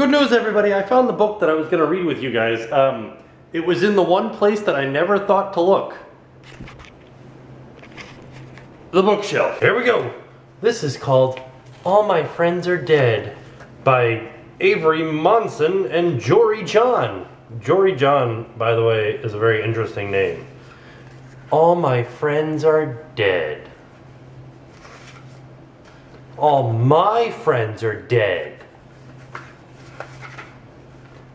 Good news, everybody, I found the book that I was going to read with you guys. It was in the one place that I never thought to look. The bookshelf. Here we go. This is called All My Friends Are Dead by Avery Monson and Jory John. Jory John, by the way, is a very interesting name. All My Friends Are Dead. All my friends are dead.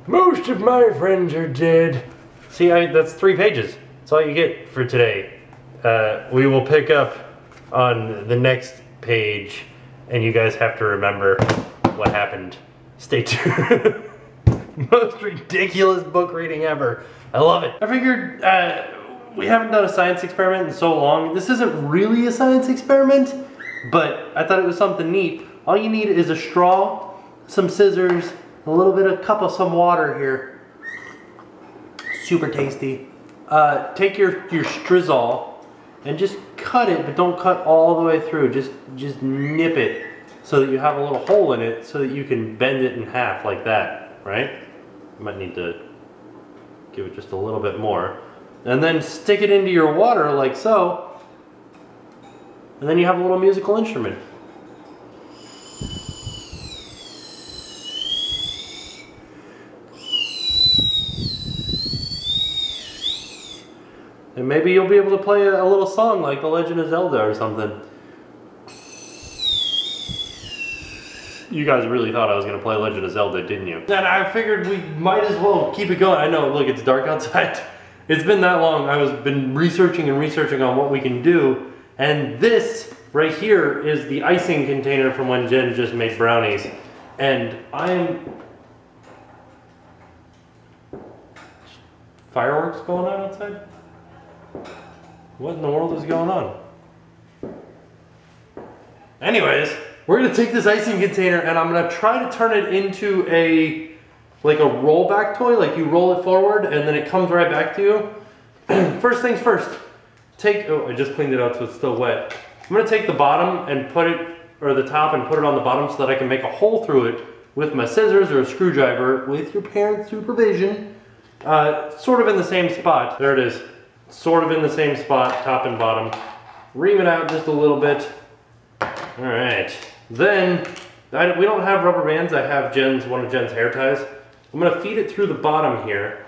Most of my friends are dead. See, that's 3 pages. That's all you get for today. We will pick up on the next page, and you guys have to remember what happened. Stay tuned. Most ridiculous book reading ever. I love it. I figured we haven't done a science experiment in so long. This isn't really a science experiment, but I thought it was something neat. All you need is a straw, some scissors, a little bit of cup of some water here. Super tasty. Take your Strizol and just cut it, but don't cut all the way through. Just nip it so that you have a little hole in it so that you can bend it in half like that, right? You might need to give it just a little bit more. And then stick it into your water like so. And then you have a little musical instrument. And maybe you'll be able to play a little song like The Legend of Zelda or something. You guys really thought I was going to play Legend of Zelda, didn't you? And I figured we might as well keep it going. I know, look, it's dark outside. It's been that long. I've been researching on what we can do. And this right here is the icing container from when Jen just made brownies. And I'm... Fireworks going on outside? What in the world is going on? Anyways, we're going to take this icing container and I'm going to try to turn it into like a rollback toy. Like you roll it forward and then it comes right back to you. First things first. Oh, I just cleaned it out so it's still wet. I'm going to take the bottom and put it, or the top and put it on the bottom so that I can make a hole through it with my scissors or a screwdriver with your parents' supervision. Sort of in the same spot. There it is. Sort of in the same spot, top and bottom. Ream it out just a little bit. All right. Then, we don't have rubber bands. I have one of Jen's hair ties. I'm going to feed it through the bottom here.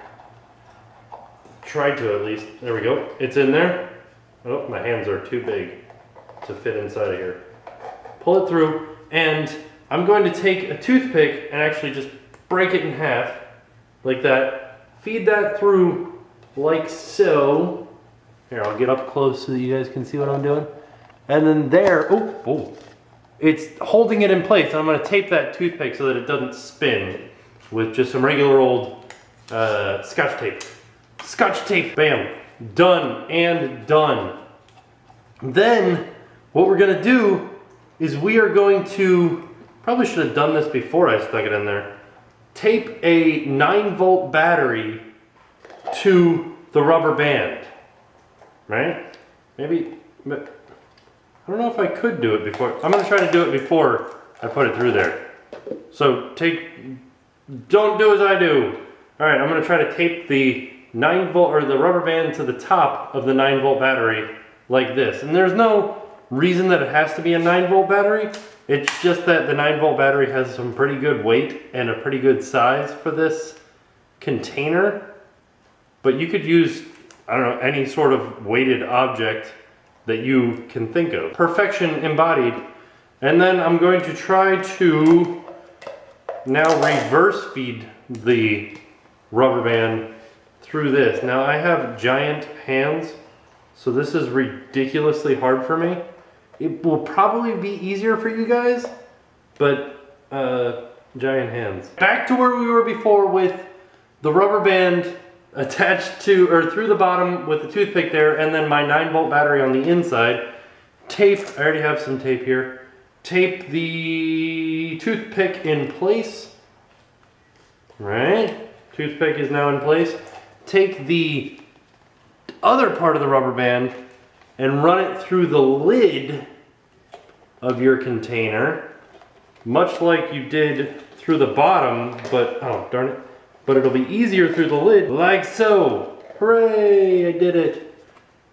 Try to, at least. There we go. It's in there. Oh, my hands are too big to fit inside of here. Pull it through, and I'm going to take a toothpick and actually just break it in half, like that. Feed that through like so. Here, I'll get up close so that you guys can see what I'm doing. And then there, oh, it's holding it in place. And I'm going to tape that toothpick so that it doesn't spin with just some regular old Scotch tape. Scotch tape, bam, done and done. Then what we're gonna do is we are going to, probably should have done this before I stuck it in there, tape a 9-volt battery to the rubber band, right? Maybe, I don't know if I could do it before. I'm gonna try to do it before I put it through there. So don't do as I do. All right, I'm gonna try to tape the 9-volt or the rubber band to the top of the 9-volt battery like this. And there's no reason that it has to be a 9-volt battery. It's just that the 9-volt battery has some pretty good weight and a pretty good size for this container. But you could use, I don't know, any sort of weighted object that you can think of. Perfection embodied. And then I'm going to try to now reverse feed the rubber band through this. Now I have giant hands, so this is ridiculously hard for me. It will probably be easier for you guys, but giant hands. Back to where we were before with the rubber band attached to, or through the bottom with the toothpick there, and then my 9-volt battery on the inside. Tape, I already have some tape here. Tape the toothpick in place. Right, toothpick is now in place. Take the other part of the rubber band and run it through the lid of your container, much like you did through the bottom, but, oh, darn it. But it'll be easier through the lid, like so. Hooray, I did it.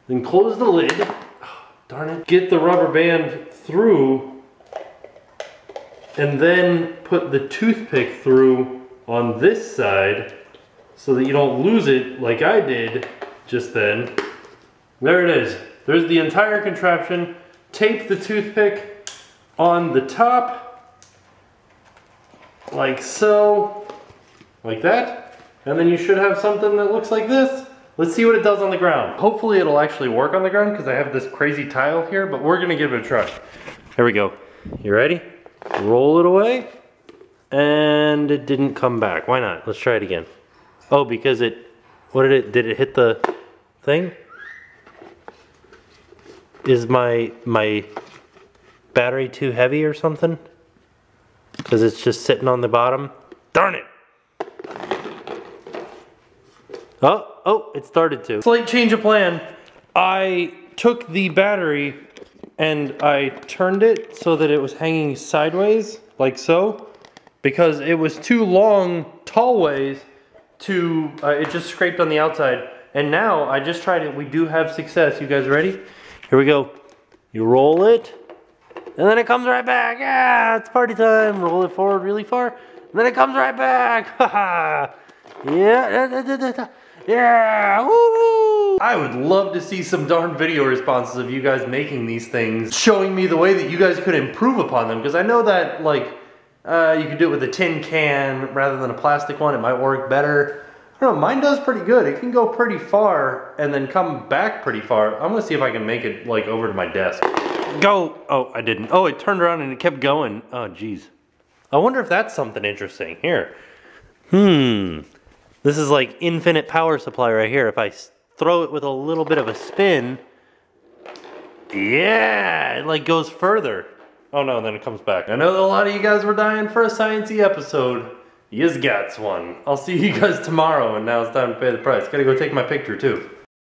Then close the lid. Oh, darn it. Get the rubber band through, and then put the toothpick through on this side so that you don't lose it like I did just then. There it is. There's the entire contraption. Tape the toothpick on the top, like so, like that, and then you should have something that looks like this. Let's see what it does on the ground. Hopefully it'll actually work on the ground because I have this crazy tile here, but we're gonna give it a try. Here we go. You ready? Roll it away, and it didn't come back. Why not? Let's try it again. Oh, because it, did it hit the thing? Is my battery too heavy or something? Because it's just sitting on the bottom. Darn it! Oh, oh, it started to. Slight change of plan. I took the battery and I turned it so that it was hanging sideways, like so, because it was too long, tall ways to, it just scraped on the outside. And now I just tried it. We do have success. You guys ready? Here we go. You roll it, and then it comes right back. Yeah, it's party time. Roll it forward really far, and then it comes right back. Haha. Yeah. Yeah. Woo-hoo. I would love to see some darn video responses of you guys making these things, showing me the way that you guys could improve upon them, because I know that, like, you could do it with a tin can rather than a plastic one. It might work better. I don't know, mine does pretty good. It can go pretty far and then come back pretty far. I'm gonna see if I can make it like over to my desk. Go! Oh, I didn't. Oh, it turned around and it kept going. Oh, geez. I wonder if that's something interesting. Here. This is like infinite power supply right here. If I throw it with a little bit of a spin, yeah, it like goes further. Oh no, then it comes back. I know that a lot of you guys were dying for a science-y episode. Yizgats one. I'll see you guys tomorrow, and now it's time to pay the price. Gotta go take my picture too.